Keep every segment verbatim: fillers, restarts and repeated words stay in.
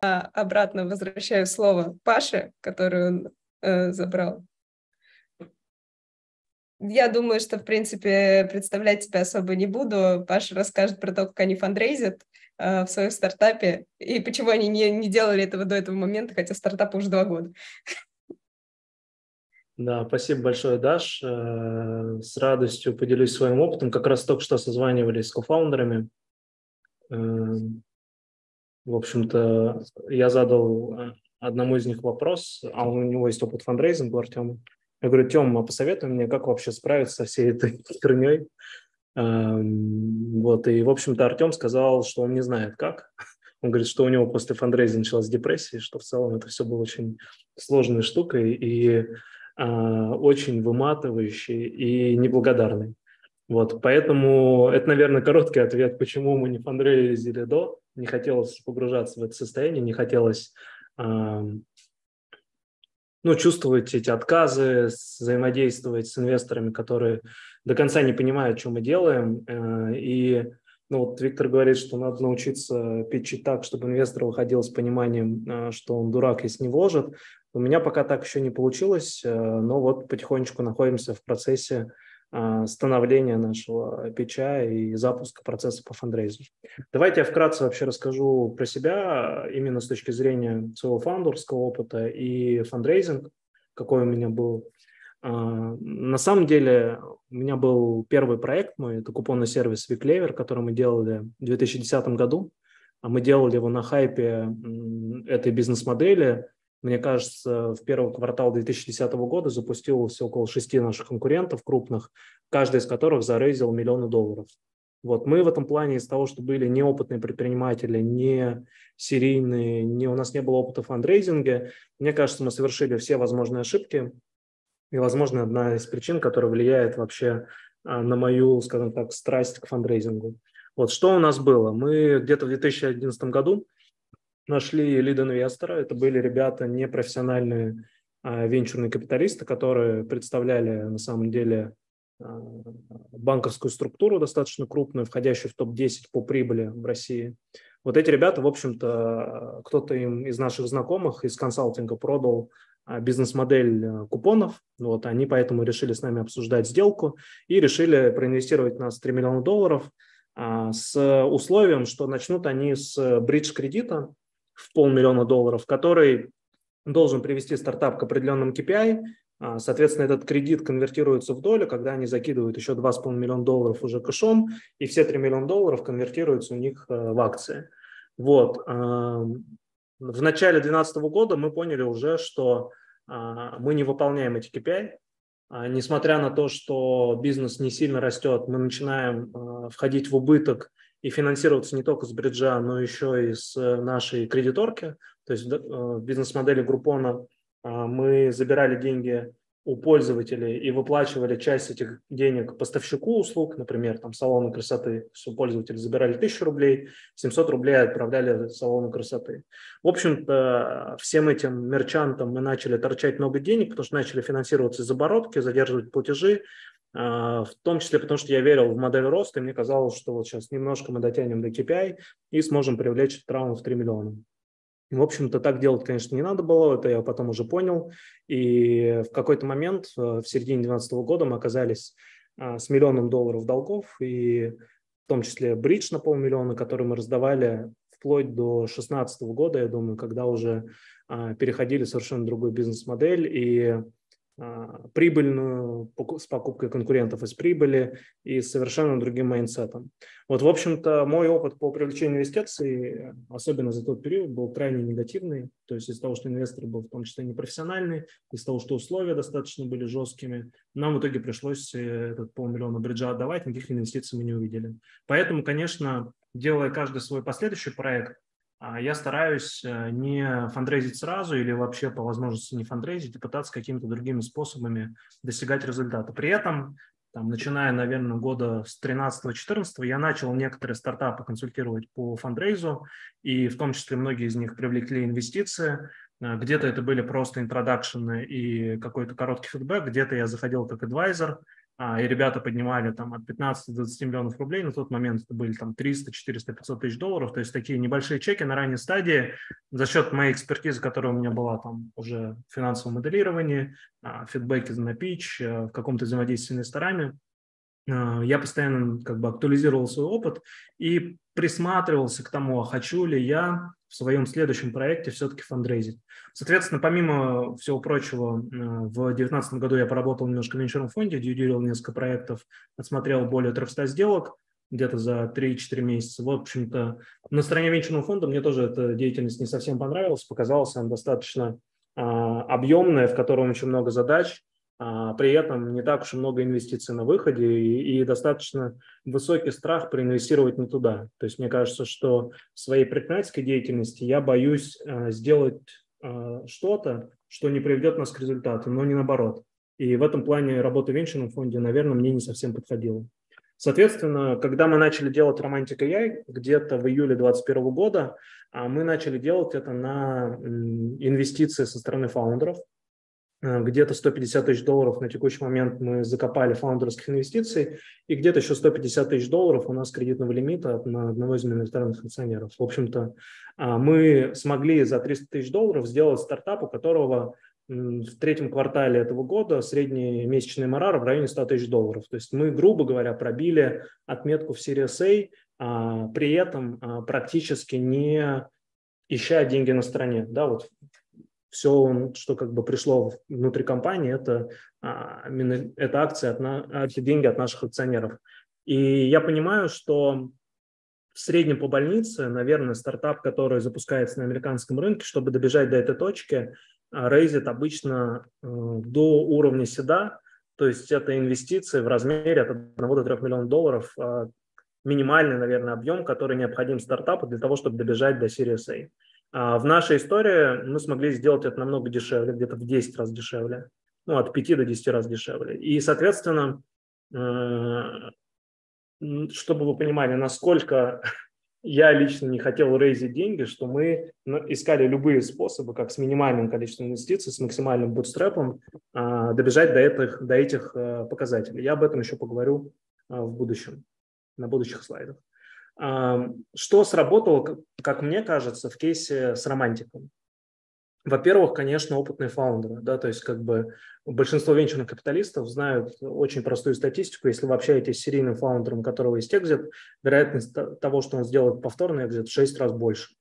обратно возвращаю слово Паше, которое он э, забрал. Я думаю, что, в принципе, представлять тебя особо не буду. Паша расскажет про то, как они фандрейзят э, в своем стартапе и почему они не, не делали этого до этого момента, хотя стартапу уже два года. Да, спасибо большое, Даш. С радостью поделюсь своим опытом. Как раз только что созванивались с кофаундерами. В общем-то, я задал одному из них вопрос, а у него есть опыт фандрейзинга у Артёма. Я говорю: Тём, посоветуй мне, как вообще справиться со всей этой хернёй. Вот, и, в общем-то, Артём сказал, что он не знает, как. Он говорит, что у него после фандрейзинга началась депрессия, что в целом это все было очень сложной штукой и очень выматывающей и неблагодарной. Вот, поэтому это, наверное, короткий ответ, почему мы не фандрейзили до. Не хотелось погружаться в это состояние, не хотелось э, ну, чувствовать эти отказы, взаимодействовать с инвесторами, которые до конца не понимают, что мы делаем. Э, и ну, вот Виктор говорит, что надо научиться питчить так, чтобы инвестор выходил с пониманием, э, что он дурак, если не вложит. У меня пока так еще не получилось, э, но вот потихонечку находимся в процессе становления нашего питча и запуска процесса по фандрейзу. Давайте я вкратце вообще расскажу про себя именно с точки зрения своего фаундерского опыта и фандрейзинг, какой у меня был. На самом деле у меня был первый проект мой, это купонный сервис Виклевер, который мы делали в две тысячи десятом году. Мы делали его на хайпе этой бизнес-модели. Мне кажется, в первый квартал две тысячи десятого года запустилось около шести наших конкурентов крупных, каждый из которых зарейзил миллионы долларов. Вот мы в этом плане из того, что были неопытные предприниматели, не серийные, не, у нас не было опыта фандрейзинга, мне кажется, мы совершили все возможные ошибки. И, возможно, одна из причин, которая влияет вообще на мою, скажем так, страсть к фандрейзингу. Вот что у нас было? Мы где-то в две тысячи одиннадцатом году нашли лид-инвестора, это были ребята непрофессиональные а, венчурные капиталисты, которые представляли на самом деле а, банковскую структуру достаточно крупную, входящую в топ десять по прибыли в России. Вот эти ребята, в общем-то, кто-то им из наших знакомых из консалтинга продал а, бизнес-модель купонов, вот, они поэтому решили с нами обсуждать сделку и решили проинвестировать нас три миллиона долларов а, с условием, что начнут они с бридж-кредита в полмиллиона долларов, который должен привести стартап к определенным кей пи ай. Соответственно, этот кредит конвертируется в долю, когда они закидывают еще два с половиной миллиона долларов уже кэшом, и все три миллиона долларов конвертируются у них в акции. Вот. В начале две тысячи двенадцатого года мы поняли уже, что мы не выполняем эти кей пи ай. Несмотря на то, что бизнес не сильно растет, мы начинаем входить в убыток и финансироваться не только с бриджа, но еще и с нашей кредиторки. То есть в бизнес-модели Группона мы забирали деньги у пользователей и выплачивали часть этих денег поставщику услуг, например, там салону красоты. У пользователей забирали тысячу рублей, семьсот рублей отправляли в салону красоты. В общем-то, всем этим мерчантам мы начали торчать много денег, потому что начали финансироваться из оборотки, задерживать платежи, в том числе потому, что я верил в модель роста, и мне казалось, что вот сейчас немножко мы дотянем до кей пи ай и сможем привлечь раунд в три миллиона. В общем-то, так делать, конечно, не надо было, это я потом уже понял. И в какой-то момент, в середине две тысячи двенадцатого года, мы оказались с миллионом долларов долгов, и в том числе бридж на полмиллиона, который мы раздавали вплоть до две тысячи шестнадцатого года, я думаю, когда уже переходили в совершенно другую бизнес-модель и прибыльную с покупкой конкурентов из прибыли и с совершенно другим майндсетом. Вот, в общем-то, мой опыт по привлечению инвестиций, особенно за тот период, был крайне негативный. То есть из-за того, что инвестор был в том числе непрофессиональный, из-за того, что условия достаточно были жесткими, нам в итоге пришлось этот полмиллиона бриджа отдавать, никаких инвестиций мы не увидели. Поэтому, конечно, делая каждый свой последующий проект, я стараюсь не фандрейзить сразу или вообще по возможности не фандрейзить и пытаться какими-то другими способами достигать результата. При этом, там, начиная, наверное, года с тринадцатого-четырнадцатого, я начал некоторые стартапы консультировать по фандрейзу, и в том числе многие из них привлекли инвестиции. Где-то это были просто интродакшены и какой-то короткий фидбэк, где-то я заходил как адвайзер, а, и ребята поднимали там от пятнадцати до двадцати миллионов рублей, на тот момент это были там триста, четыреста, пятьсот тысяч долларов, то есть такие небольшие чеки на ранней стадии за счет моей экспертизы, которая у меня была там уже в финансовом моделировании, а, фидбэке на питч, а, в каком-то взаимодействии с инвесторами. Я постоянно как бы актуализировал свой опыт и присматривался к тому, а хочу ли я в своем следующем проекте все-таки фандрейзить. Соответственно, помимо всего прочего, в две тысячи девятнадцатом году я поработал немножко в венчурном фонде, дьюдилил несколько проектов, отсмотрел более трёхсот сделок где-то за три-четыре месяца. В общем-то, на стороне венчурного фонда мне тоже эта деятельность не совсем понравилась, показалась она достаточно а, объемная, в котором очень много задач, при этом не так уж и много инвестиций на выходе и, и достаточно высокий страх проинвестировать не туда. То есть мне кажется, что в своей предпринимательской деятельности я боюсь э, сделать э, что-то, что не приведет нас к результату, но не наоборот. И в этом плане работа в венчурном фонде, наверное, мне не совсем подходила. Соответственно, когда мы начали делать Romantic эй ай, где-то в июле две тысячи двадцать первого года, мы начали делать это на инвестиции со стороны фаундеров. Где-то сто пятьдесят тысяч долларов на текущий момент мы закопали фаундерских инвестиций, и где-то еще сто пятьдесят тысяч долларов у нас кредитного лимита на одного из миноритарных акционеров. В общем-то, мы смогли за триста тысяч долларов сделать стартап, у которого в третьем квартале этого года средний месячный эм эр ар в районе ста тысяч долларов. То есть мы, грубо говоря, пробили отметку в Series A, при этом практически не ища деньги на стороне. Да, вот. Все, что как бы пришло внутри компании, это, это акции, от, деньги от наших акционеров. И я понимаю, что в среднем по больнице, наверное, стартап, который запускается на американском рынке, чтобы добежать до этой точки, рейзит обычно до уровня сида, то есть это инвестиции в размере от одного до трёх миллионов долларов, минимальный, наверное, объем, который необходим стартапу для того, чтобы добежать до Series A. В нашей истории мы смогли сделать это намного дешевле, где-то в десять раз дешевле, ну, от пяти до десяти раз дешевле. И, соответственно, чтобы вы понимали, насколько я лично не хотел рейзить деньги, что мы искали любые способы, как с минимальным количеством инвестиций, с максимальным бутстрэпом добежать до этих, до этих показателей. Я об этом еще поговорю в будущем, на будущих слайдах. Что сработало, как мне кажется, в кейсе с Романтиком? Во-первых, конечно, опытные фаундеры, да, то есть как бы большинство венчурных капиталистов знают очень простую статистику. Если вы общаетесь с серийным фаундером, у которого есть экзит, вероятность того, что он сделает повторный экзит, в шесть раз больше.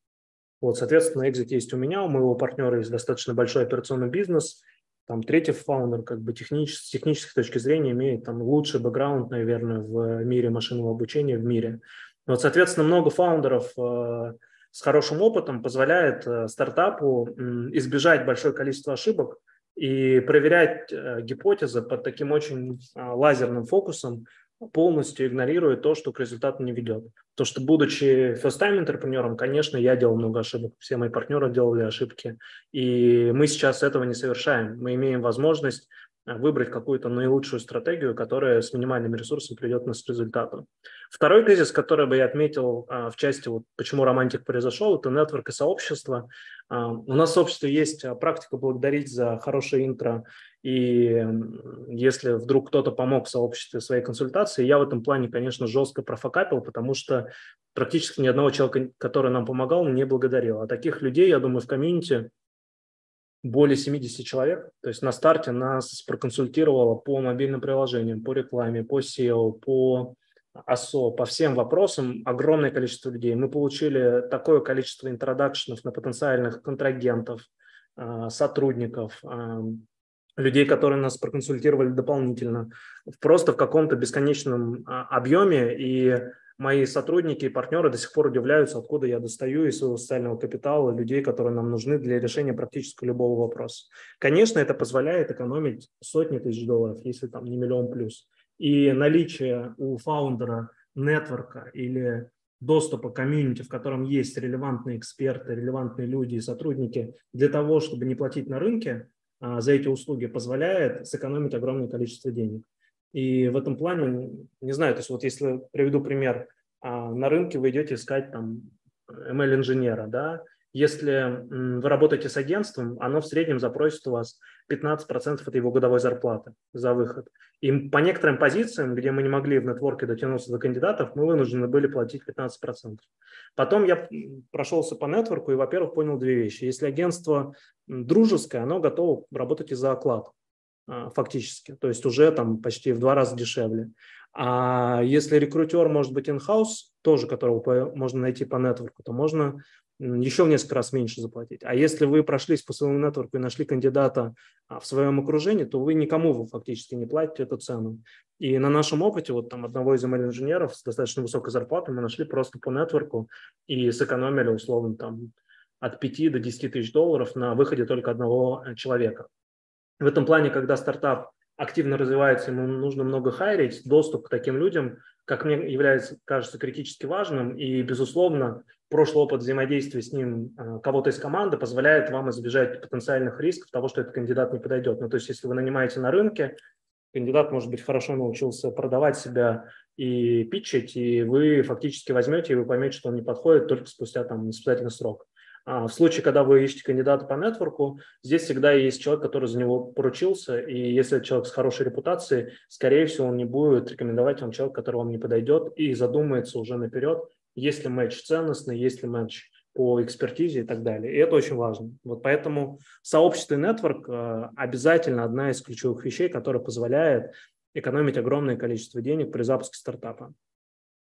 Вот, соответственно, экзит есть у меня, у моего партнера есть достаточно большой операционный бизнес. Там третий фаундер, как бы технич, с технической точки зрения, имеет там лучший бэкграунд, наверное, в мире машинного обучения в мире. Вот, соответственно, много фаундеров э, с хорошим опытом позволяет э, стартапу э, избежать большое количество ошибок и проверять э, гипотезы под таким очень э, лазерным фокусом, полностью игнорируя то, что к результату не ведет. То, что, будучи first-time интерпренером, конечно, я делал много ошибок, все мои партнеры делали ошибки, и мы сейчас этого не совершаем. Мы имеем возможность выбрать какую-то наилучшую стратегию, которая с минимальными ресурсами приведет нас к результату. Второй тезис, который бы я отметил в части, вот, почему Романтик произошел, это нетворк и сообщество. У нас в сообществе есть практика благодарить за хорошее интро, и если вдруг кто-то помог в сообществе своей консультации, я в этом плане, конечно, жестко профокапил, потому что практически ни одного человека, который нам помогал, не благодарил. А таких людей, я думаю, в комьюнити более семидесяти человек, то есть на старте нас проконсультировало по мобильным приложениям, по рекламе, по сео, по АСО, по всем вопросам огромное количество людей. Мы получили такое количество интродакшенов на потенциальных контрагентов, сотрудников, людей, которые нас проконсультировали дополнительно, просто в каком-то бесконечном объеме, и мои сотрудники и партнеры до сих пор удивляются, откуда я достаю из своего социального капитала людей, которые нам нужны для решения практически любого вопроса. Конечно, это позволяет экономить сотни тысяч долларов, если там не миллион плюс. И наличие у фаундера нетворка или доступа к комьюнити, в котором есть релевантные эксперты, релевантные люди и сотрудники, для того, чтобы не платить на рынке а, за эти услуги, позволяет сэкономить огромное количество денег. И в этом плане, не знаю, то есть вот если приведу пример, на рынке вы идете искать там эм эл-инженера, да, если вы работаете с агентством, оно в среднем запросит у вас пятнадцать процентов от его годовой зарплаты за выход. И по некоторым позициям, где мы не могли в нетворке дотянуться до кандидатов, мы вынуждены были платить пятнадцать процентов. Потом я прошелся по нетворку и, во-первых, понял две вещи. Если агентство дружеское, оно готово работать и за оклад фактически, то есть уже там почти в два раза дешевле. А если рекрутер может быть in-house, тоже которого можно найти по нетворку, то можно еще в несколько раз меньше заплатить. А если вы прошлись по своему нетворку и нашли кандидата в своем окружении, то вы никому вы фактически не платите эту цену. И на нашем опыте вот там одного из эм эл-инженеров с достаточно высокой зарплатой мы нашли просто по нетворку и сэкономили условно там от пяти до десяти тысяч долларов на выходе только одного человека. В этом плане, когда стартап активно развивается, ему нужно много хайрить, доступ к таким людям, как мне является, кажется, критически важным, и, безусловно, прошлый опыт взаимодействия с ним кого-то из команды позволяет вам избежать потенциальных рисков того, что этот кандидат не подойдет. Ну, то есть, если вы нанимаете на рынке, кандидат, может быть, хорошо научился продавать себя и питчить, и вы фактически возьмете, и вы поймете, что он не подходит только спустя там испытательный срок. В случае, когда вы ищете кандидата по нетворку, здесь всегда есть человек, который за него поручился, и если это человек с хорошей репутацией, скорее всего, он не будет рекомендовать вам человека, который вам не подойдет, и задумается уже наперед, есть ли матч ценностный, есть ли матч по экспертизе и так далее. И это очень важно. Вот поэтому сообщество и нетворк обязательно одна из ключевых вещей, которая позволяет экономить огромное количество денег при запуске стартапа.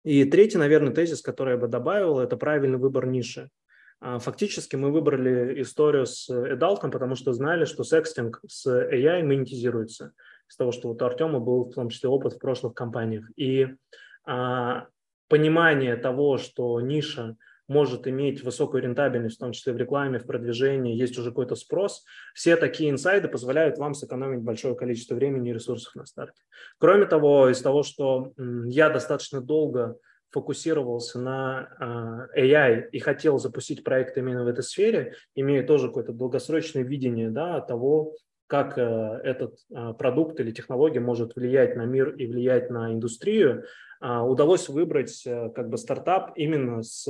И третий, наверное, тезис, который я бы добавил, это правильный выбор ниши. Фактически мы выбрали историю с Эдалком, потому что знали, что секстинг с эй ай монетизируется, из того, что вот у Артема был в том числе опыт в прошлых компаниях. И а, понимание того, что ниша может иметь высокую рентабельность, в том числе в рекламе, в продвижении, есть уже какой-то спрос, все такие инсайды позволяют вам сэкономить большое количество времени и ресурсов на старте. Кроме того, из того, что я достаточно долго фокусировался на эй ай и хотел запустить проект именно в этой сфере, имея тоже какое-то долгосрочное видение, да, того, как этот продукт или технология может влиять на мир и влиять на индустрию, удалось выбрать как бы стартап именно с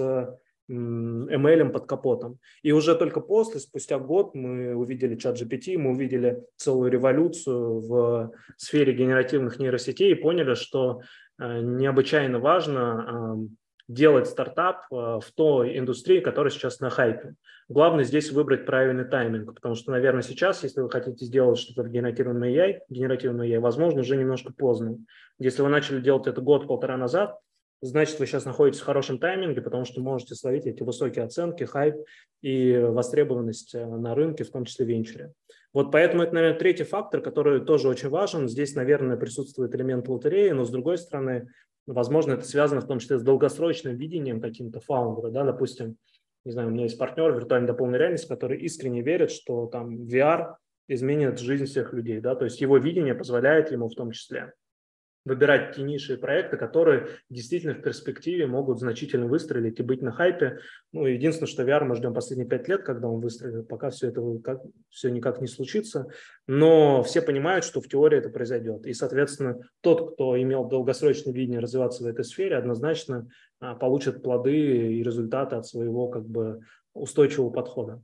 эм эл под капотом. И уже только после, спустя год, мы увидели чат джи пи ти, мы увидели целую революцию в сфере генеративных нейросетей и поняли, что необычайно важно делать стартап в той индустрии, которая сейчас на хайпе. Главное здесь выбрать правильный тайминг, потому что, наверное, сейчас, если вы хотите сделать что-то в генеративном эй ай, генеративном эй ай, возможно, уже немножко поздно. Если вы начали делать это год-полтора назад, значит, вы сейчас находитесь в хорошем тайминге, потому что можете словить эти высокие оценки, хайп и востребованность на рынке, в том числе в венчуре. Вот поэтому это, наверное, третий фактор, который тоже очень важен. Здесь, наверное, присутствует элемент лотереи, но, с другой стороны, возможно, это связано в том числе с долгосрочным видением каким-то фаундера. Да? Допустим, не знаю, у меня есть партнер виртуальной дополненной реальности, который искренне верит, что там ви ар изменит жизнь всех людей. Да? То есть его видение позволяет ему в том числе выбирать те ниши и проекты, которые действительно в перспективе могут значительно выстрелить и быть на хайпе. Ну, единственное, что ви ар мы ждем последние пять лет, когда он выстрелит, пока все это как, все никак не случится. Но все понимают, что в теории это произойдет. И, соответственно, тот, кто имел долгосрочное видение развиваться в этой сфере, однозначно получит плоды и результаты от своего как бы устойчивого подхода.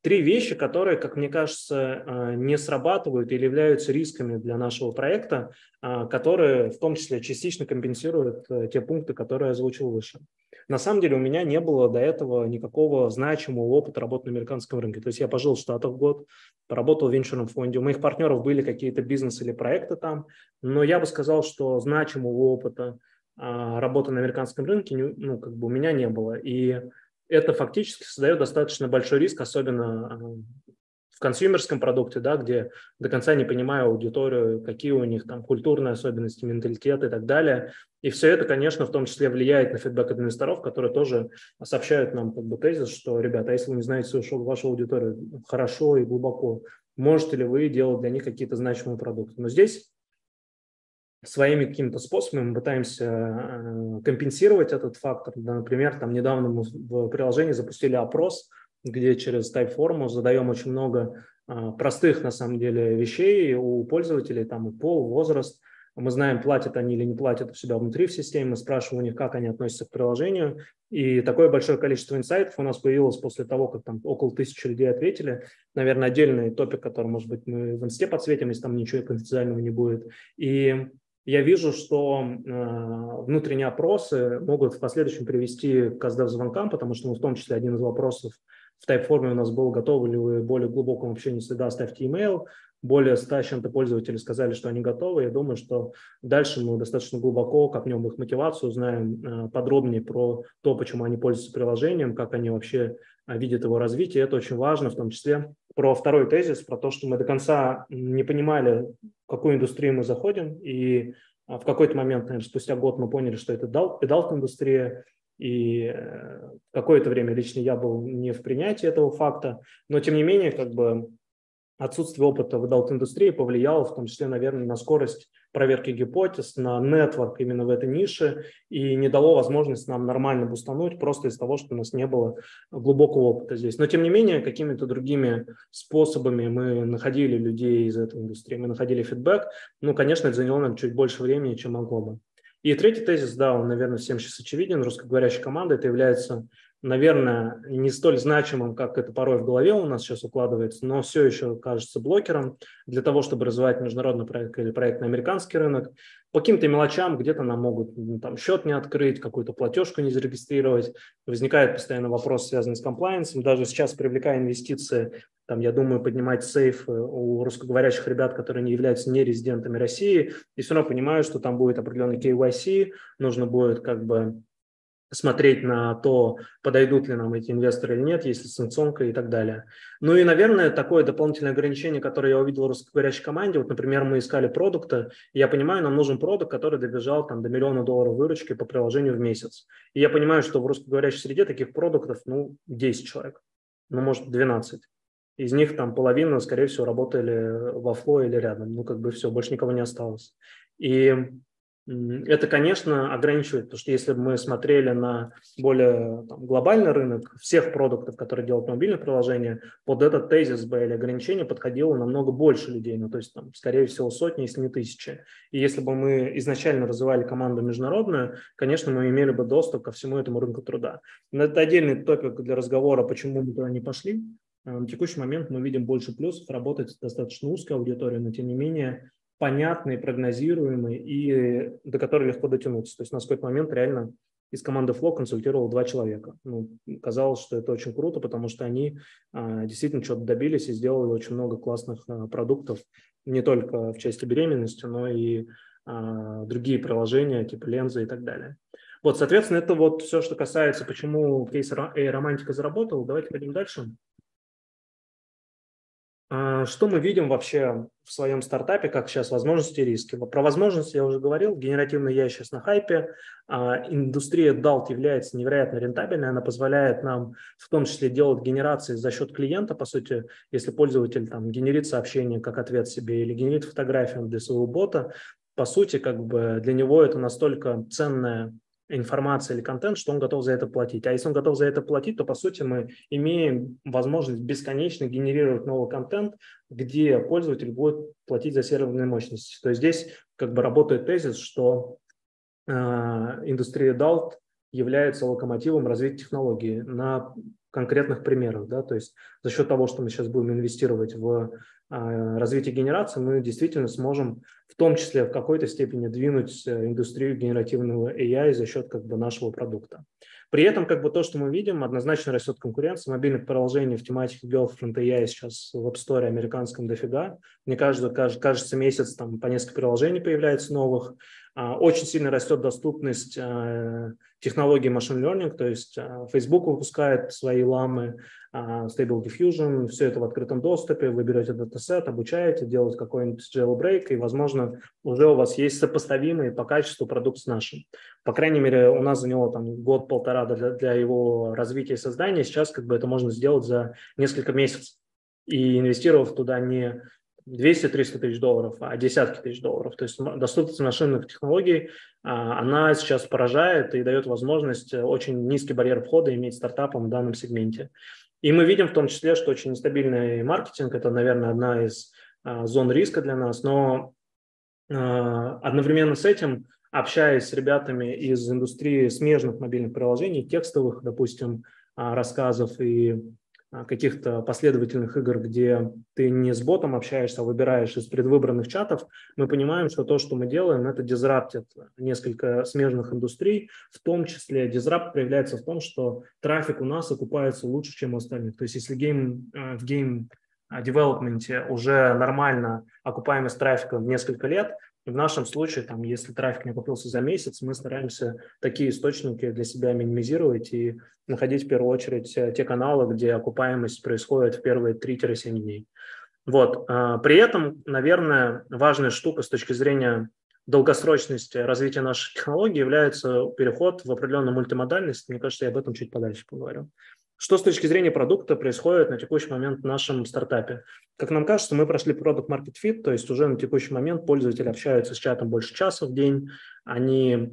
Три вещи, которые, как мне кажется, не срабатывают или являются рисками для нашего проекта, которые в том числе частично компенсируют те пункты, которые я озвучил выше. На самом деле у меня не было до этого никакого значимого опыта работы на американском рынке. То есть я пожил в Штатах год, поработал в венчурном фонде, у моих партнеров были какие-то бизнесы или проекты там, но я бы сказал, что значимого опыта работы на американском рынке, ну, как бы у меня не было. И это фактически создает достаточно большой риск, особенно в консюмерском продукте, да, где до конца не понимаю аудиторию, какие у них там культурные особенности, менталитет и так далее. И все это, конечно, в том числе влияет на фидбэк от инвесторов, которые тоже сообщают нам как бы тезис, что, ребята, а если вы не знаете вашу аудиторию хорошо и глубоко, можете ли вы делать для них какие-то значимые продукты? Но здесь своими какими-то способами мы пытаемся компенсировать этот фактор. Например, там недавно мы в приложении запустили опрос, где через тайп-форму задаем очень много простых, на самом деле, вещей у пользователей, там и пол, возраст, Мы знаем, платят они или не платят у себя внутри в системе, мы спрашиваем у них, как они относятся к приложению. И такое большое количество инсайтов у нас появилось после того, как там около тысячи людей ответили. Наверное, отдельный топик, который, может быть, мы в инсте подсветим, если там ничего конфиденциального не будет. И я вижу, что э, внутренние опросы могут в последующем привести к каздев-звонкам, потому что, ну, в том числе один из вопросов в тайп-форме у нас был: готовы ли вы более глубокому общению следа, оставьте email. Более ста чем-то пользователей сказали, что они готовы. Я думаю, что дальше мы достаточно глубоко копнем их мотивацию, узнаем подробнее про то, почему они пользуются приложением, как они вообще видят его развитие. Это очень важно, в том числе про второй тезис, про то, что мы до конца не понимали, в какую индустрию мы заходим. И в какой-то момент, наверное, спустя год мы поняли, что это эдалт-индустрия. И какое-то время лично я был не в принятии этого факта. Но, тем не менее, как бы... отсутствие опыта в эдалт-индустрии повлияло в том числе, наверное, на скорость проверки гипотез, на нетворк именно в этой нише, и не дало возможность нам нормально бустануть просто из-за того, что у нас не было глубокого опыта здесь. Но, тем не менее, какими-то другими способами мы находили людей из этой индустрии, мы находили фидбэк. Ну, конечно, это заняло нам чуть больше времени, чем могло бы. И третий тезис, да, он, наверное, всем сейчас очевиден. Русскоговорящая команда – это является, наверное, не столь значимым, как это порой в голове у нас сейчас укладывается, но все еще кажется блокером для того, чтобы развивать международный проект или проект на американский рынок. По каким-то мелочам где-то нам могут, ну, там, счет не открыть, какую-то платежку не зарегистрировать. Возникает постоянно вопрос, связанный с комплайенсом. Даже сейчас, привлекая инвестиции, там, я думаю, поднимать сейфы у русскоговорящих ребят, которые не являются нерезидентами России, и все равно понимаю, что там будет определенный кей уай си, нужно будет как бы смотреть на то, подойдут ли нам эти инвесторы или нет, есть ли санкционка и так далее. Ну и, наверное, такое дополнительное ограничение, которое я увидел в русскоговорящей команде. Вот, например, мы искали продукта, и я понимаю, нам нужен продукт, который добежал там до миллиона долларов выручки по приложению в месяц. И я понимаю, что в русскоговорящей среде таких продуктов, ну, десять человек, ну, может, двенадцать. Из них там половина, скорее всего, работали во Flo или рядом. Ну, как бы все, больше никого не осталось. И это, конечно, ограничивает, потому что если бы мы смотрели на более там глобальный рынок всех продуктов, которые делают мобильные приложения, под этот тезис бы или ограничение подходило намного больше людей, ну, то есть там, скорее всего, сотни, если не тысячи. И если бы мы изначально развивали команду международную, конечно, мы имели бы доступ ко всему этому рынку труда. Но это отдельный топик для разговора, почему мы туда не пошли. На текущий момент мы видим больше плюсов, работать с достаточно узкой аудиторией, но, тем не менее, понятные, прогнозируемые и до которой легко дотянуться. То есть на какой-то момент реально из команды Flo консультировал два человека. Ну, казалось, что это очень круто, потому что они а, действительно что-то добились и сделали очень много классных а, продуктов, не только в части беременности, но и а, другие приложения, типа лензы и так далее. Вот, соответственно, это вот все, что касается, почему кейс Romantic заработал. Давайте пойдем дальше. Что мы видим вообще в своем стартапе, как сейчас возможности и риски? Про возможности я уже говорил, генеративный я сейчас на хайпе. Индустрия эдалт является невероятно рентабельной, она позволяет нам в том числе делать генерации за счет клиента. По сути, если пользователь там генерит сообщение как ответ себе или генерит фотографию для своего бота, по сути, как бы для него это настолько ценная информация или контент, что он готов за это платить. А если он готов за это платить, то, по сути, мы имеем возможность бесконечно генерировать новый контент, где пользователь будет платить за серверные мощности. То есть здесь как бы работает тезис, что э, индустрия эдалт является локомотивом развития технологии на конкретных примерах. Да? То есть за счет того, что мы сейчас будем инвестировать в развитие генерации, мы действительно сможем в том числе в какой-то степени двинуть индустрию генеративного эй ай за счет как бы нашего продукта. При этом как бы то, что мы видим, однозначно растет конкуренция. Мобильных приложений в тематике Girlfriend эй ай сейчас в App Store американском дофига. Мне кажется, кажется месяц там по несколько приложений появляется новых. Очень сильно растет доступность технологии машин learning, то есть Facebook выпускает свои ламы, Stable Diffusion, все это в открытом доступе, вы берете датасет, обучаете, делаете какой-нибудь jailbreak, и, возможно, уже у вас есть сопоставимый по качеству продукт с нашим. По крайней мере, у нас заняло там год-полтора для, для его развития и создания, сейчас как бы это можно сделать за несколько месяцев, и инвестировав туда не двести-триста тысяч долларов, а десятки тысяч долларов. То есть доступность машинных технологий, она сейчас поражает и дает возможность очень низкий барьер входа иметь стартапом в данном сегменте. И мы видим в том числе, что очень нестабильный маркетинг – это, наверное, одна из зон риска для нас, но Одновременно с этим, общаясь с ребятами из индустрии смежных мобильных приложений, текстовых, допустим, рассказов и каких-то последовательных игр, где ты не с ботом общаешься, а выбираешь из предвыбранных чатов, мы понимаем, что то, что мы делаем, это дизраптит несколько смежных индустрий, в том числе дизрапт проявляется в том, что трафик у нас окупается лучше, чем у остальных. То есть если гейм, в гейм-девелопменте уже нормально окупаемость трафика в несколько лет, в нашем случае, там, если трафик не окупился за месяц, мы стараемся такие источники для себя минимизировать и находить в первую очередь те каналы, где окупаемость происходит в первые три-семь дней. Вот. При этом, наверное, важная штука с точки зрения долгосрочности развития наших технологий является переход в определенную мультимодальность. Мне кажется, я об этом чуть подальше поговорю. Что с точки зрения продукта происходит на текущий момент в нашем стартапе? Как нам кажется, мы прошли Product Market Fit, то есть уже на текущий момент пользователи общаются с чатом больше часа в день, они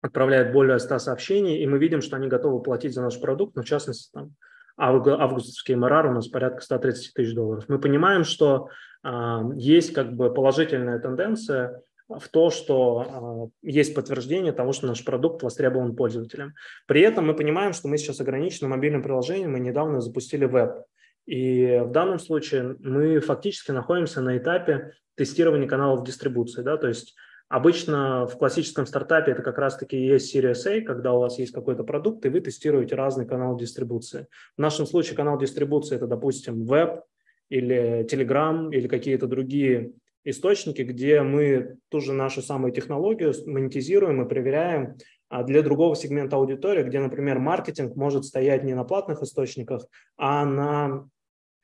отправляют более ста сообщений, и мы видим, что они готовы платить за наш продукт, но в частности там, августовский эм эр ар у нас порядка сто тридцать тысяч долларов. Мы понимаем, что э, есть как бы положительная тенденция в то, что э, есть подтверждение того, что наш продукт востребован пользователям. При этом мы понимаем, что мы сейчас ограничены мобильным приложением, мы недавно запустили веб. И в данном случае мы фактически находимся на этапе тестирования каналов дистрибуции. Да? То есть обычно в классическом стартапе это как раз-таки есть Series A, когда у вас есть какой-то продукт, и вы тестируете разные каналы дистрибуции. В нашем случае канал дистрибуции – это, допустим, веб или Telegram или какие-то другие источники, где мы ту же нашу самую технологию монетизируем и проверяем для другого сегмента аудитории, где, например, маркетинг может стоять не на платных источниках, а на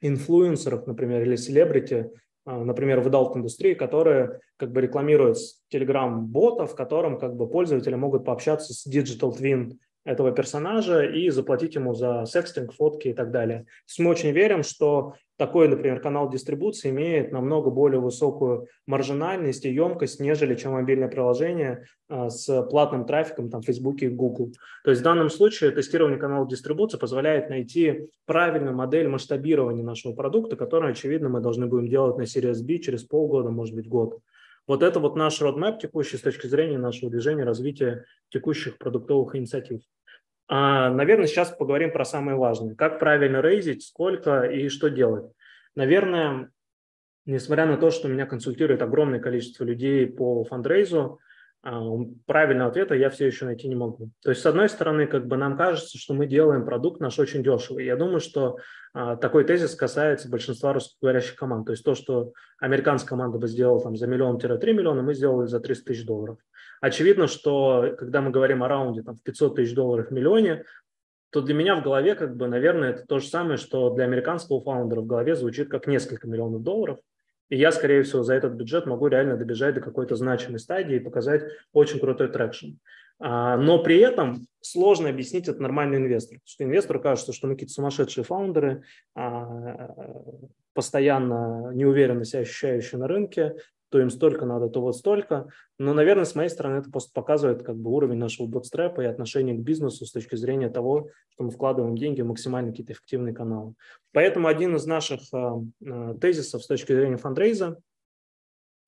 инфлюенсерах, например, или селебрити, например, в эдалт-индустрии, которые как бы рекламируют Telegram-бота, в котором как бы пользователи могут пообщаться с Digital Twin этого персонажа и заплатить ему за секстинг, фотки и так далее. То есть мы очень верим, что такой, например, канал дистрибуции имеет намного более высокую маржинальность и емкость, нежели чем мобильное приложение с платным трафиком там, в Facebook и Google. То есть в данном случае тестирование канала дистрибуции позволяет найти правильную модель масштабирования нашего продукта, которую, очевидно, мы должны будем делать на Series B через полгода, может быть, год. Вот это вот наш roadmap текущий с точки зрения нашего движения, развития текущих продуктовых инициатив. А, наверное, сейчас поговорим про самое важное. Как правильно рейзить, сколько и что делать. Наверное, несмотря на то, что меня консультирует огромное количество людей по фандрейзу, правильного ответа я все еще найти не могу. То есть, с одной стороны, как бы нам кажется, что мы делаем продукт наш очень дешево. Я думаю, что а, такой тезис касается большинства русскоговорящих команд. То есть то, что американская команда бы сделала там, за миллион-три миллиона, мы сделали за триста тысяч долларов. Очевидно, что когда мы говорим о раунде там, в пятьсот тысяч долларов в миллионе, то для меня в голове, как бы, наверное, это то же самое, что для американского фаундера в голове звучит как несколько миллионов долларов. И я, скорее всего, за этот бюджет могу реально добежать до какой-то значимой стадии и показать очень крутой трекшн. Но при этом сложно объяснить это нормальному инвестору. Потому что инвестору кажется, что мы какие-то сумасшедшие фаундеры, постоянно неуверенность ощущающие на рынке, то им столько надо, то вот столько. Но, наверное, с моей стороны это просто показывает как бы уровень нашего бутстрэпа и отношение к бизнесу с точки зрения того, что мы вкладываем деньги в максимально какие-то эффективные каналы. Поэтому один из наших э, тезисов с точки зрения фандрейза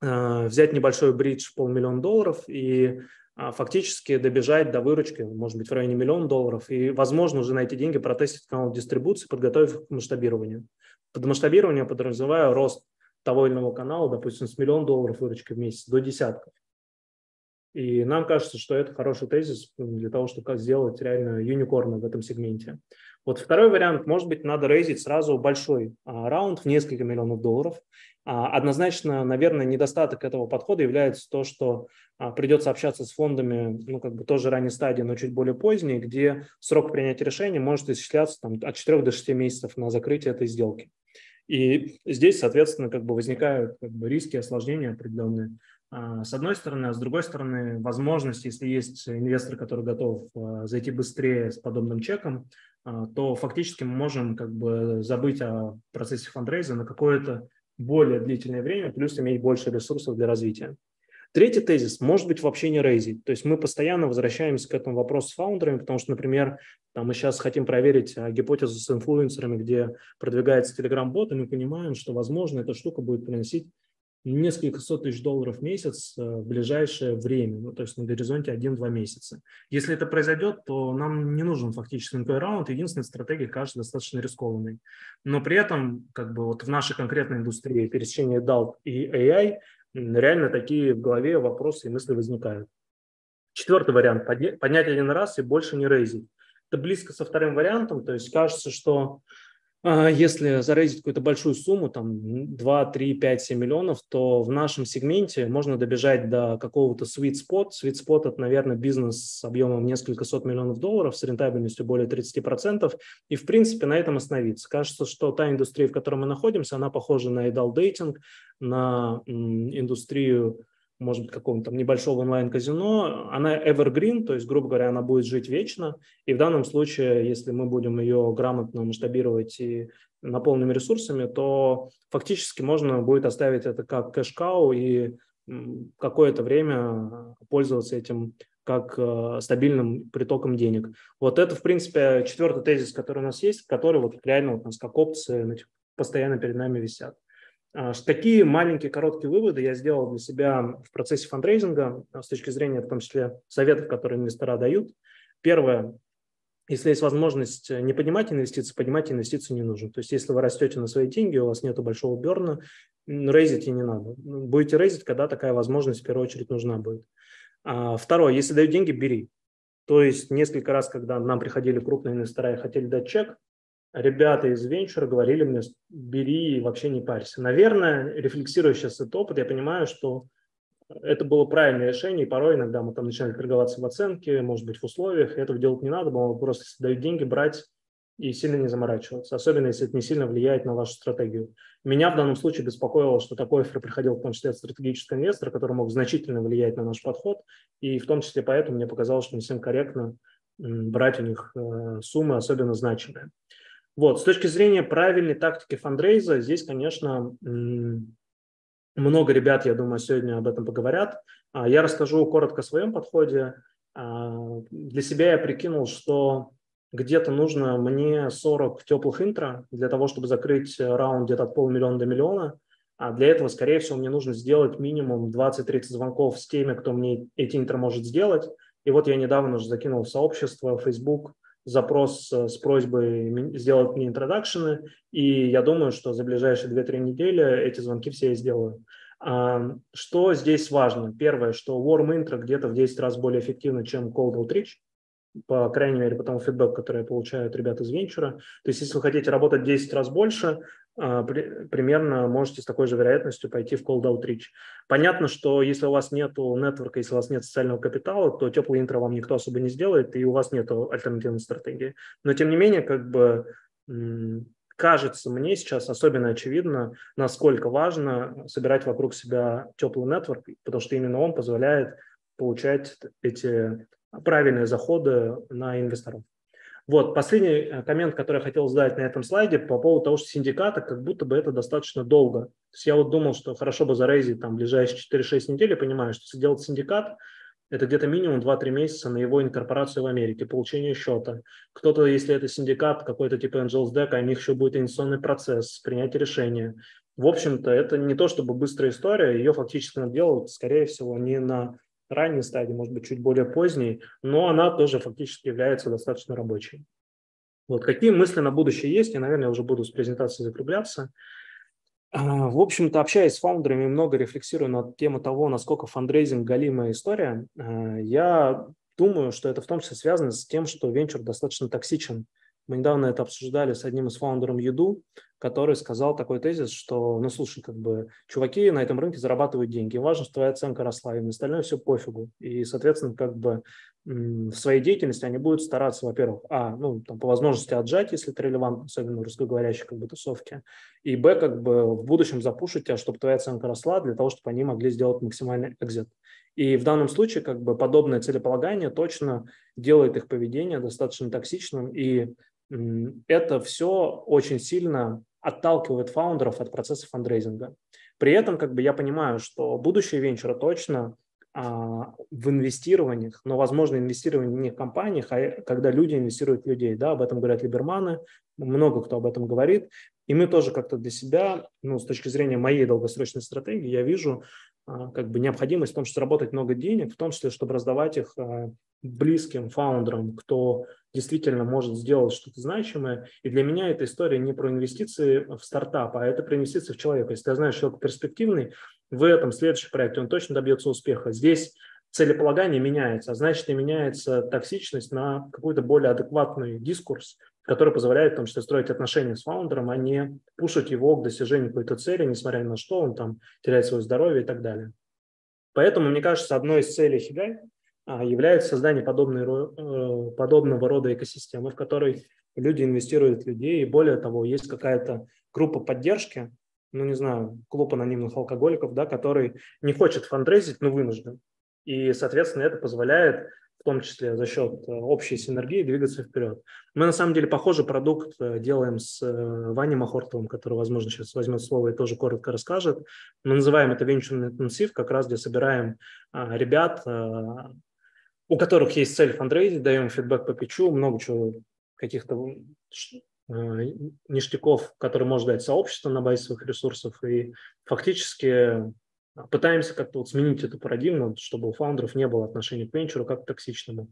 э, – взять небольшой бридж в полмиллиона долларов и э, фактически добежать до выручки, может быть, в районе миллиона долларов, и, возможно, уже на эти деньги протестить канал дистрибуции, подготовив их к масштабированию. Под масштабирование подразумеваю рост того или иного канала, допустим, с миллион долларов выручки в месяц до десятков. И нам кажется, что это хороший тезис для того, чтобы сделать реально юникорна в этом сегменте. Вот второй вариант, может быть, надо рейзить сразу большой а, раунд в несколько миллионов долларов. А, однозначно, наверное, недостаток этого подхода является то, что а, придется общаться с фондами, ну, как бы тоже ранней стадии, но чуть более поздней, где срок принятия решения может исчисляться там, от четырёх до шести месяцев на закрытие этой сделки. И здесь, соответственно, как бы возникают как бы, риски, осложнения определенные. С одной стороны, а с другой стороны, возможность, если есть инвестор, который готов зайти быстрее с подобным чеком, то фактически мы можем как бы забыть о процессе фандрейза на какое-то более длительное время, плюс иметь больше ресурсов для развития. Третий тезис может быть вообще не рейзить. То есть мы постоянно возвращаемся к этому вопросу с фаундерами, потому что, например, там, мы сейчас хотим проверить а, гипотезу с инфлюенсерами, где продвигается Telegram-бот, и мы понимаем, что, возможно, эта штука будет приносить несколько сот тысяч долларов в месяц в ближайшее время, ну, то есть на горизонте один-два месяца. Если это произойдет, то нам не нужен фактически никакой раунд. Единственная стратегия кажется достаточно рискованной. Но при этом как бы вот в нашей конкретной индустрии пересечения ди эй эл и эй ай реально такие в голове вопросы и мысли возникают. Четвертый вариант – поднять один раз и больше не рейзить. Это близко со вторым вариантом, то есть кажется, что если зарейзить какую-то большую сумму, там два, три, пять, семь миллионов, то в нашем сегменте можно добежать до какого-то sweet spot. Sweet spot – это, наверное, бизнес с объемом несколько сот миллионов долларов, с рентабельностью более тридцати процентов, и, в принципе, на этом остановиться. Кажется, что та индустрия, в которой мы находимся, она похожа на adult dating, на индустрию, может быть, какого-то небольшого онлайн-казино, она evergreen, то есть, грубо говоря, она будет жить вечно, и в данном случае, если мы будем ее грамотно масштабировать и наполненными ресурсами, то фактически можно будет оставить это как кэш-кау и какое-то время пользоваться этим как стабильным притоком денег. Вот это, в принципе, четвертый тезис, который у нас есть, который вот реально вот у нас как опции постоянно перед нами висят. Такие маленькие короткие выводы я сделал для себя в процессе фандрейзинга с точки зрения, в том числе, советов, которые инвестора дают. Первое, если есть возможность не поднимать инвестиции, поднимать инвестиции не нужно. То есть если вы растете на свои деньги, у вас нет большого берна, рейзить и не надо. Будете рейзить, когда такая возможность в первую очередь нужна будет. Второе, если дают деньги, бери. То есть несколько раз, когда нам приходили крупные инвестора и хотели дать чек, ребята из венчура говорили мне, бери и вообще не парься. Наверное, рефлексируя сейчас этот опыт, я понимаю, что это было правильное решение, и порой иногда мы там начинали торговаться в оценке, может быть, в условиях, этого делать не надо, было просто дают деньги брать и сильно не заморачиваться, особенно если это не сильно влияет на вашу стратегию. Меня в данном случае беспокоило, что такой оффер приходил в том числе от стратегического инвестора, который мог значительно влиять на наш подход, и в том числе поэтому мне показалось, что не всем корректно брать у них суммы, особенно значимые. Вот, с точки зрения правильной тактики фандрейза, здесь, конечно, много ребят, я думаю, сегодня об этом поговорят. Я расскажу коротко о своем подходе. Для себя я прикинул, что где-то нужно мне сорок теплых интро для того, чтобы закрыть раунд где-то от полумиллиона до миллиона. А для этого, скорее всего, мне нужно сделать минимум двадцать-тридцать звонков с теми, кто мне эти интро может сделать. И вот я недавно уже закинул в сообщество, в Facebook, запрос с просьбой сделать мне интродакшены, и я думаю, что за ближайшие две-три недели эти звонки все я сделаю. Что здесь важно? Первое, что warm intro где-то в десять раз более эффективно, чем cold outreach, по крайней мере, по тому фидбэку, который я получаю от ребят из венчура. То есть, если вы хотите работать десять раз больше, примерно можете с такой же вероятностью пойти в cold outreach. Понятно, что если у вас нет нетворка, если у вас нет социального капитала, то теплый интро вам никто особо не сделает, и у вас нет альтернативной стратегии. Но, тем не менее, как бы кажется мне сейчас особенно очевидно, насколько важно собирать вокруг себя теплый нетворк, потому что именно он позволяет получать эти правильные заходы на инвесторов. Вот, последний коммент, который я хотел задать на этом слайде по поводу того, что синдиката как будто бы это достаточно долго. То есть я вот думал, что хорошо бы зарейзить там ближайшие четыре-шесть недель, я понимаю, что если делать синдикат, это где-то минимум два-три месяца на его инкорпорацию в Америке, получение счета. Кто-то, если это синдикат какой-то типа Angels Deck, а у них еще будет инвестиционный процесс, принятие решения. В общем-то, это не то чтобы быстрая история, ее фактически надо делать, скорее всего, не на ранней стадии, может быть, чуть более поздней, но она тоже фактически является достаточно рабочей. Вот какие мысли на будущее есть, я, наверное, уже буду с презентацией закругляться. В общем-то, общаясь с фаундерами, много рефлексирую на тему того, насколько фандрейзинг – галимая история. Я думаю, что это в том числе связано с тем, что венчур достаточно токсичен. Мы недавно это обсуждали с одним из фаундеров YouDo, который сказал такой тезис, что, ну, слушай, как бы, чуваки на этом рынке зарабатывают деньги, важно, что твоя оценка росла, и на остальное все пофигу. И, соответственно, как бы в своей деятельности они будут стараться, во-первых, а, ну, там, по возможности отжать, если это релевантно, особенно в русскоговорящей, как бы, тусовке, и, б, как бы, в будущем запушить тебя, чтобы твоя оценка росла, для того, чтобы они могли сделать максимальный экзит. И в данном случае, как бы, подобное целеполагание точно делает их поведение достаточно токсичным, и это все очень сильно отталкивает фаундеров от процесса фандрейзинга. При этом, как бы, я понимаю, что будущее венчура точно в инвестированиях, но, возможно, инвестирование не в компаниях, а когда люди инвестируют в людей. Да, об этом говорят либерманы, много кто об этом говорит. И мы тоже как-то для себя, ну, с точки зрения моей долгосрочной стратегии, я вижу как бы необходимость в том, что заработать много денег, в том числе, чтобы раздавать их близким фаундерам, кто действительно может сделать что-то значимое. И для меня эта история не про инвестиции в стартап, а это про инвестиции в человека. Если ты знаешь, человек перспективный, в этом следующем проекте он точно добьется успеха. Здесь целеполагание меняется, а значит и меняется токсичность на какой-то более адекватный дискурс, который позволяет в том числе строить отношения с фаундером, а не пушить его к достижению какой-то цели, несмотря на что он там теряет свое здоровье и так далее. Поэтому, мне кажется, одной из целей Хигай является создание подобной, подобного рода экосистемы, в которой люди инвестируют в людей, и более того, есть какая-то группа поддержки, ну, не знаю, клуб анонимных алкоголиков, да, который не хочет фандрейзить, но вынужден. И, соответственно, это позволяет, в том числе за счет общей синергии, двигаться вперед. Мы, на самом деле, похожий продукт делаем с Ваней Махортовым, который, возможно, сейчас возьмет слово и тоже коротко расскажет. Мы называем это Fundraise Intensive, как раз где собираем ребят, у которых есть цель фандрейзить, даем фидбэк по пичу, много чего, каких-то ништяков, которые может дать сообщество на базе своих ресурсов, и фактически пытаемся как-то вот сменить эту парадигму, чтобы у фаундеров не было отношения к венчуру как к токсичному.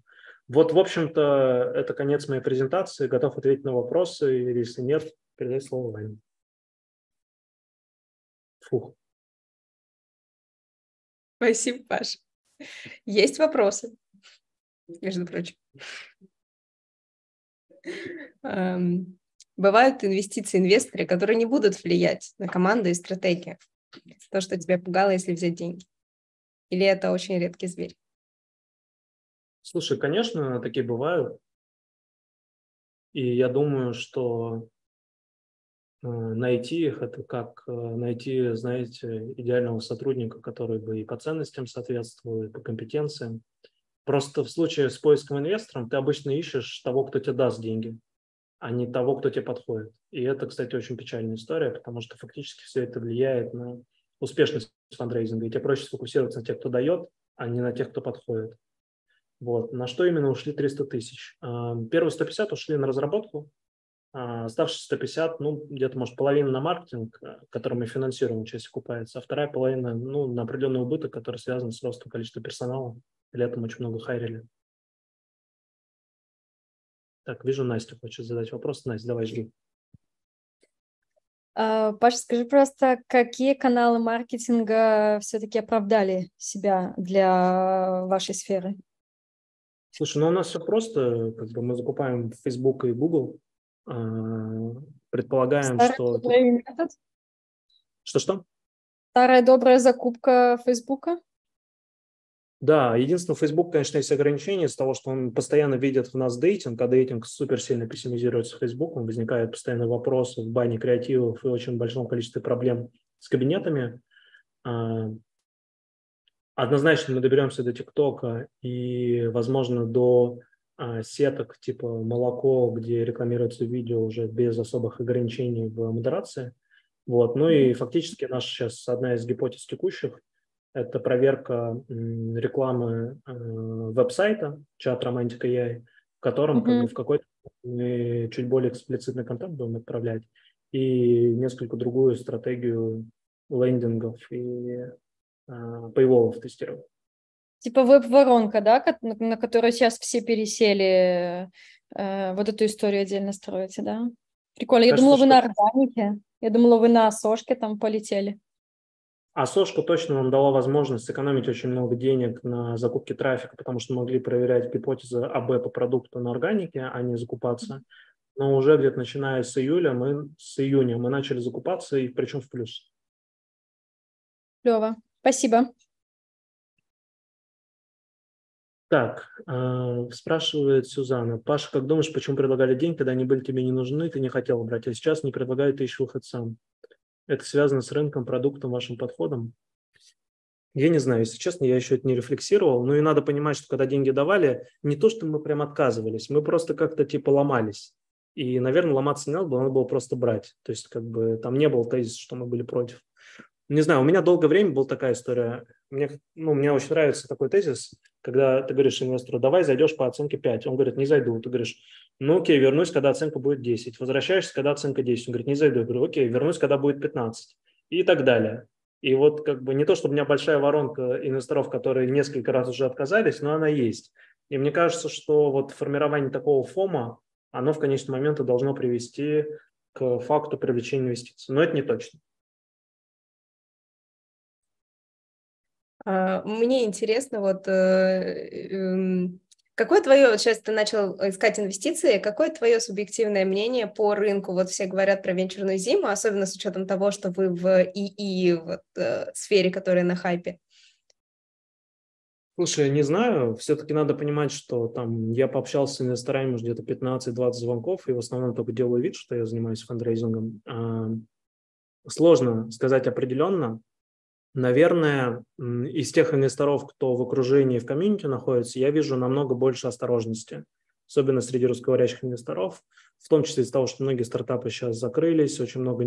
Вот, в общем-то, это конец моей презентации. Готов ответить на вопросы, или если нет, передай слово Ване. Фух. Спасибо, Паша. Есть вопросы, между прочим. Бывают инвестиции инвесторы, которые не будут влиять на команду и стратегию. То, что тебя пугало, если взять деньги. Или это очень редкий зверь? Слушай, конечно, такие бывают. И я думаю, что найти их – это как найти, знаете, идеального сотрудника, который бы и по ценностям соответствовал, и по компетенциям. Просто в случае с поиском инвестором ты обычно ищешь того, кто тебе даст деньги, а не того, кто тебе подходит. И это, кстати, очень печальная история, потому что фактически все это влияет на успешность фандрейзинга. И тебе проще сфокусироваться на тех, кто дает, а не на тех, кто подходит. Вот. На что именно ушли триста тысяч? Первые сто пятьдесят ушли на разработку, оставшиеся сто пятьдесят, ну, где-то, может, половина на маркетинг, который мы финансируем, часть окупается, а вторая половина, ну, на определенный убыток, который связан с ростом количества персонала. Летом очень много хайрили. Так, вижу, Настя хочет задать вопрос. Настя, давай, жди. Паша, скажи просто, какие каналы маркетинга все-таки оправдали себя для вашей сферы? Слушай, ну у нас все просто. Как бы мы закупаем Facebook и Google. Предполагаем, Старый что... добрый метод? Что-что? Старая добрая закупка Facebook? Да, единственное, Facebook, конечно, есть ограничение из того, что он постоянно видит в нас дейтинг, а дейтинг супер сильно пессимизируется в Facebook, возникают постоянные вопросы в бане креативов и очень большом количестве проблем с кабинетами. Однозначно мы доберемся до ТикТока и, возможно, до сеток типа молоко, где рекламируется видео уже без особых ограничений в модерации. Вот. Ну и фактически наша сейчас одна из гипотез текущих. Это проверка рекламы э, веб-сайта, чат Romantic эй ай, в котором mm-hmm. как бы, в какой-то мы чуть более эксплицитный контент будем отправлять, и несколько другую стратегию лендингов и э, пейволов тестировать. Типа веб-воронка, да, на которую сейчас все пересели, э, вот эту историю отдельно строите, да? Прикольно. Я Кажется, думала, что... вы на органике, я думала, вы на сошке там полетели. А сошка точно нам дала возможность сэкономить очень много денег на закупке трафика, потому что могли проверять гипотезы АБ по продукту на органике, а не закупаться. Но уже где-то начиная с июля, мы с июня мы начали закупаться, и причем в плюс. Клево. Спасибо. Так, э, спрашивает Сюзанна. Паша, как думаешь, почему предлагали деньги, когда они были тебе не нужны, ты не хотел брать, а сейчас не предлагают, ты ищешь выход сам? Это связано с рынком, продуктом, вашим подходом? Я не знаю, если честно, я еще это не рефлексировал. Ну и надо понимать, что когда деньги давали, не то, что мы прям отказывались, мы просто как-то типа ломались. И, наверное, ломаться не надо было, надо было просто брать. То есть как бы там не было тезиса, что мы были против. Не знаю, у меня долгое время была такая история. Мне, ну, мне очень нравится такой тезис, когда ты говоришь инвестору, давай зайдешь по оценке пять. Он говорит, не зайду. Ты говоришь, ну окей, вернусь, когда оценка будет десять. Возвращаешься, когда оценка десять. Он говорит, не зайду. Я говорю, окей, вернусь, когда будет пятнадцать. И так далее. И вот как бы не то, что у меня большая воронка инвесторов, которые несколько раз уже отказались, но она есть. И мне кажется, что вот формирование такого фома, оно в конечном моменте должно привести к факту привлечения инвестиций. Но это не точно. Мне интересно, вот какое твое, вот сейчас ты начал искать инвестиции, какое твое субъективное мнение по рынку? Вот все говорят про венчурную зиму, особенно с учетом того, что вы в ИИ, вот, сфере, которая на хайпе. Слушай, не знаю, все-таки надо понимать, что там я пообщался с инвесторами, может, где-то пятнадцать-двадцать звонков, и в основном только делаю вид, что я занимаюсь фандрейзингом. Сложно сказать определенно. Наверное, из тех инвесторов, кто в окружении и в комьюнити находится, я вижу намного больше осторожности, особенно среди русскоговорящих инвесторов, в том числе из-за того, что многие стартапы сейчас закрылись, очень много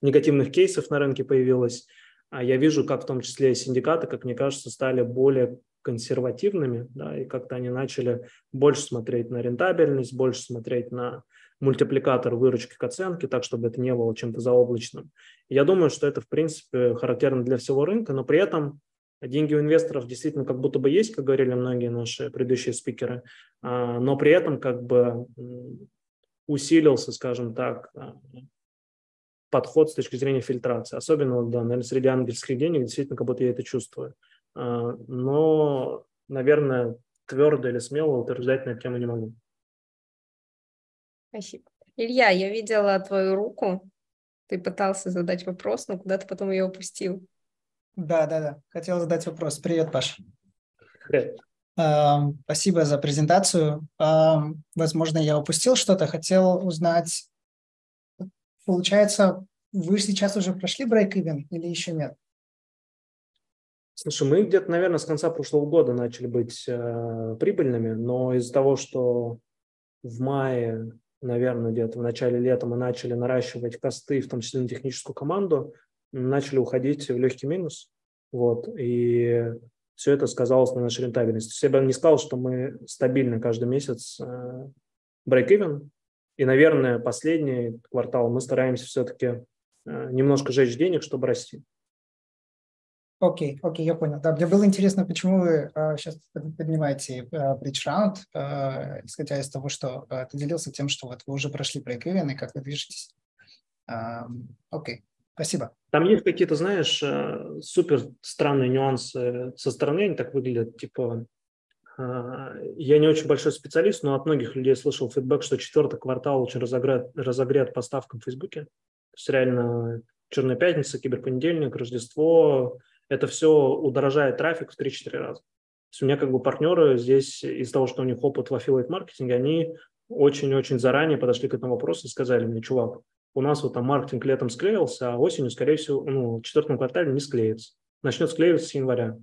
негативных кейсов на рынке появилось. А я вижу, как в том числе синдикаты, как мне кажется, стали более консервативными, да, и как-то они начали больше смотреть на рентабельность, больше смотреть на мультипликатор выручки к оценке, так, чтобы это не было чем-то заоблачным. Я думаю, что это, в принципе, характерно для всего рынка, но при этом деньги у инвесторов действительно как будто бы есть, как говорили многие наши предыдущие спикеры, но при этом как бы усилился, скажем так, подход с точки зрения фильтрации, особенно, да, наверное, среди ангельских денег, действительно, как будто я это чувствую. Но, наверное, твердо или смело утверждать на эту тему не могу. Спасибо. Илья, я видела твою руку, ты пытался задать вопрос, но куда-то потом ее упустил. Да, да, да, хотел задать вопрос. Привет, Паша. Привет. Uh, спасибо за презентацию. Uh, возможно, я упустил что-то, хотел узнать. Получается, вы сейчас уже прошли брейк-ивен или еще нет? Слушай, мы где-то, наверное, с конца прошлого года начали быть э, прибыльными, но из-за того, что в мае, наверное, где-то в начале лета мы начали наращивать косты, в том числе на техническую команду, начали уходить в легкий минус. Вот, и все это сказалось на нашей рентабельности. Я бы не сказал, что мы стабильно каждый месяц э, брейк-ивен. И, наверное, последний квартал мы стараемся все-таки немножко жечь денег, чтобы расти. Окей, okay, окей, okay, я понял. Да, мне было интересно, почему вы uh, сейчас поднимаете бридж-раунд, uh, uh, исходя из того, что uh, ты делился тем, что вот вы уже прошли брейк-ивен и как вы движетесь. Окей, uh, okay, спасибо. Там есть какие-то, знаешь, uh, супер странные нюансы со стороны, они так выглядят, типа... Я не очень большой специалист, но от многих людей слышал фидбэк, что четвертый квартал очень разогрет, разогрет по ставкам в Фейсбуке. То есть реально Черная пятница, Киберпонедельник, Рождество – это все удорожает трафик в три-четыре раза. То есть у меня как бы партнеры здесь из-за того, что у них опыт в аффилиейт-маркетинге, они очень-очень заранее подошли к этому вопросу и сказали мне, чувак, у нас вот там маркетинг летом склеился, а осенью, скорее всего, ну, в четвертом квартале не склеится. Начнет склеиваться с января.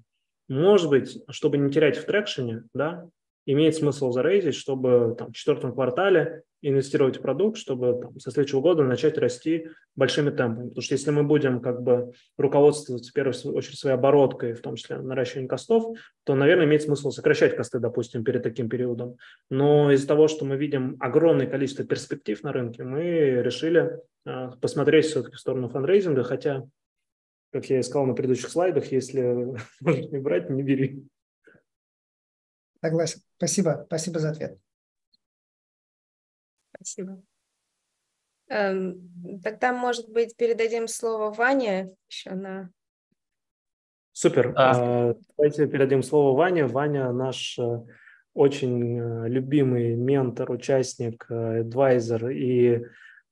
Может быть, чтобы не терять в трекшене, да, имеет смысл зарейзить, чтобы там, в четвертом квартале инвестировать в продукт, чтобы там, со следующего года начать расти большими темпами. Потому что если мы будем как бы руководствоваться в первую очередь своей обороткой, в том числе наращиванием костов, то, наверное, имеет смысл сокращать косты, допустим, перед таким периодом. Но из-за того, что мы видим огромное количество перспектив на рынке, мы решили э, посмотреть все-таки в сторону фандрейзинга, хотя... Как я и сказал на предыдущих слайдах, если можешь не брать, не бери. Согласен. Спасибо. Спасибо за ответ. Спасибо. Тогда, может быть, передадим слово Ване еще на... Супер. А... Давайте передадим слово Ване. Ваня наш очень любимый ментор, участник, адвайзер и...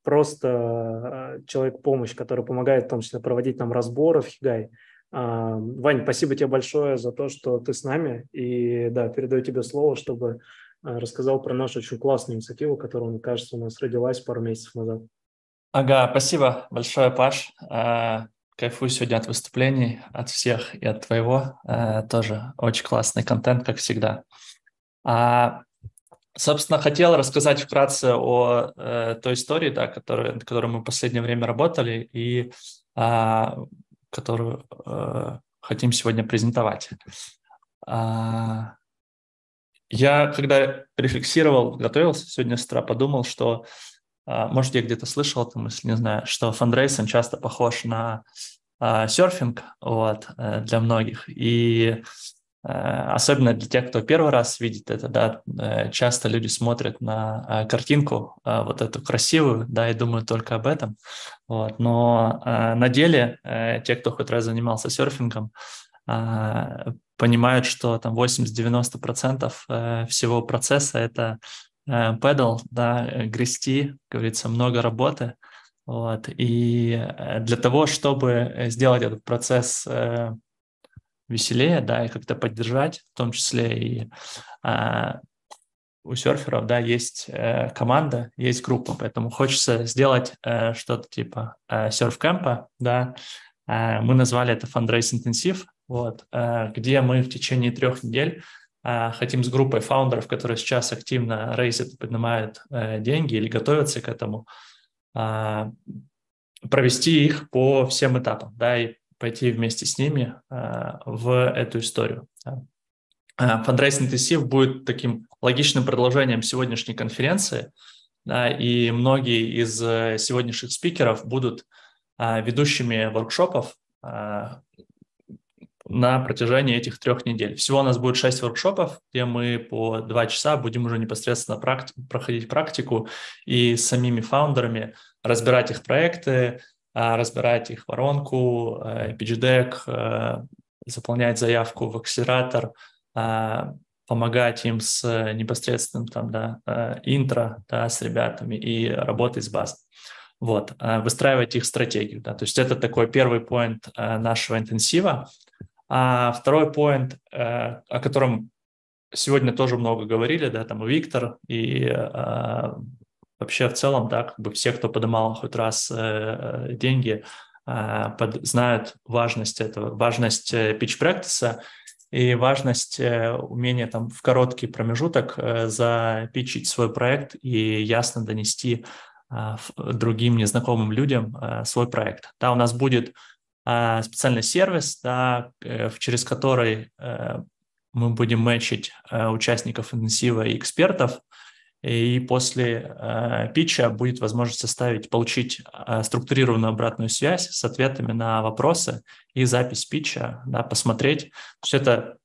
Просто человек-помощь, который помогает в том числе проводить нам разборы в Хигай. Вань, спасибо тебе большое за то, что ты с нами. И да, передаю тебе слово, чтобы рассказал про нашу очень классную инициативу, которая, мне кажется, у нас родилась пару месяцев назад. Ага, спасибо большое, Паш. Кайфую сегодня от выступлений, от всех и от твоего. Тоже очень классный контент, как всегда. Собственно, хотел рассказать вкратце о э, той истории, да, которая, над которой мы в последнее время работали и э, которую, э, хотим сегодня презентовать. Я, когда рефлексировал, готовился сегодня с утра, подумал, что, может, я где-то слышал эту мысль, не знаю, что фандрейс часто похож на серфинг, вот, для многих. И особенно для тех, кто первый раз видит это, да, часто люди смотрят на картинку, вот эту красивую, да, и думают только об этом. Вот. Но на деле те, кто хоть раз занимался серфингом, понимают, что там восемьдесят-девяносто процентов всего процесса – это педал, да, грести, как говорится, много работы. Вот. И для того, чтобы сделать этот процесс веселее, да, и как-то поддержать, в том числе и а, у серферов, да, есть а, команда, есть группа, поэтому хочется сделать а, что-то типа а, серф-кэмпа, да, а, мы назвали это Fundraise Intensive, вот, а, где мы в течение трех недель а, хотим с группой фаундеров, которые сейчас активно рейзят, поднимают а, деньги или готовятся к этому, а, провести их по всем этапам, да, и пойти вместе с ними а, в эту историю. Fundraise Intensive будет таким логичным продолжением сегодняшней конференции, да, и многие из сегодняшних спикеров будут а, ведущими воркшопов а, на протяжении этих трех недель. Всего у нас будет шесть воркшопов, где мы по два часа будем уже непосредственно практи- проходить практику и с самими фаундерами разбирать их проекты, разбирать их воронку, пич-дек, заполнять заявку в акселератор, помогать им с непосредственным там, да, интро, да, с ребятами и работой с базой. Вот, выстраивать их стратегию. Да. То есть это такой первый поинт нашего интенсива. А второй поинт, о котором сегодня тоже много говорили, да, там и Виктор, и вообще в целом, да, как бы все, кто поднимал хоть раз э, деньги, э, под, знают важность этого, важность питч-практиса и важность э, умения там в короткий промежуток э, запитчить свой проект и ясно донести э, другим незнакомым людям э, свой проект. Да, у нас будет э, специальный сервис, да, э, через который э, мы будем мэтчить э, участников интенсива и экспертов. И после э, питча будет возможность составить, получить э, структурированную обратную связь с ответами на вопросы и запись питча, да, посмотреть. То есть это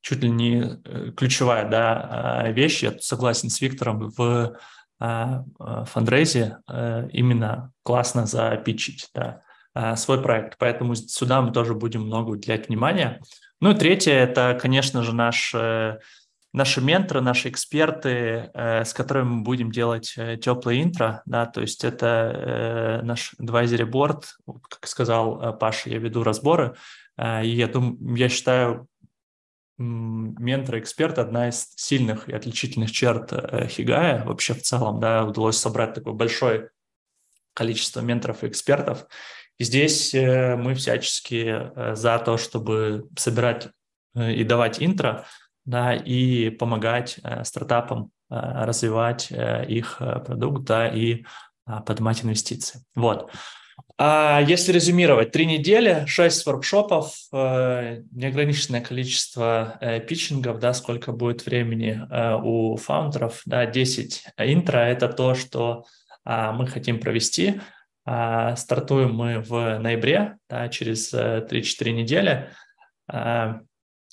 чуть ли не ключевая, да, вещь. Я согласен с Виктором, в э, фандрейзе э, именно классно запитчить, да, э, свой проект. Поэтому сюда мы тоже будем много уделять внимания. Ну и третье – это, конечно же, наш... Э, Наши менторы, наши эксперты, с которыми мы будем делать теплое интро, да, то есть это наш advisory board, как сказал Паша, я веду разборы, и я думаю, я считаю, менторы, эксперты одна из сильных и отличительных черт Хигая вообще в целом, да, удалось собрать такое большое количество менторов и экспертов, и здесь мы всячески за то, чтобы собирать и давать интро, да, и помогать э, стартапам э, развивать э, их э, продукт, да, и э, поднимать инвестиции. Вот. А если резюмировать, три недели, шесть воркшопов, э, неограниченное количество э, питчингов, да, сколько будет времени э, у фаундеров, да, десять интро – это то, что э, мы хотим провести. Э, стартуем мы в ноябре, да, через э, три-четыре недели. Э,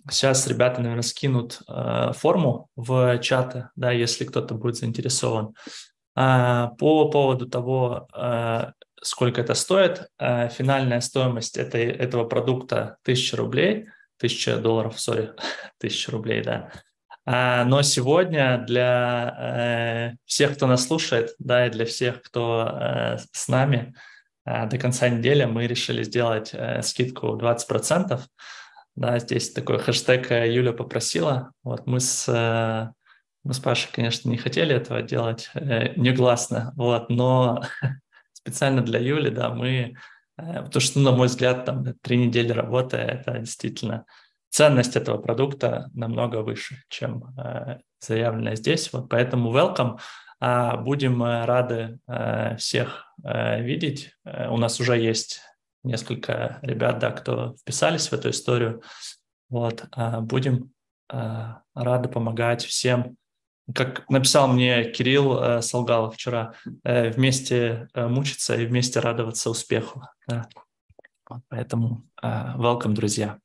Сейчас ребята, наверное, скинут э, форму в чаты, да, если кто-то будет заинтересован. А, по поводу того, э, сколько это стоит, э, финальная стоимость этой, этого продукта тысяча рублей, тысяча долларов, сори, тысяча рублей, да. А, но сегодня для э, всех, кто нас слушает, да, и для всех, кто э, с нами, э, до конца недели мы решили сделать э, скидку двадцать процентов. Да, здесь такой хэштег «Юля попросила». Вот мы с, мы с Пашей, конечно, не хотели этого делать негласно, вот, но специально для Юли, да, мы, потому что, на мой взгляд, там три недели работы, это действительно ценность этого продукта намного выше, чем заявлено здесь. Вот, поэтому welcome. Будем рады всех видеть. У нас уже есть несколько ребят, да, кто вписались в эту историю. Вот, будем рады помогать всем. Как написал мне Кирилл Солгалов вчера, вместе мучиться и вместе радоваться успеху. Да. Поэтому welcome, друзья.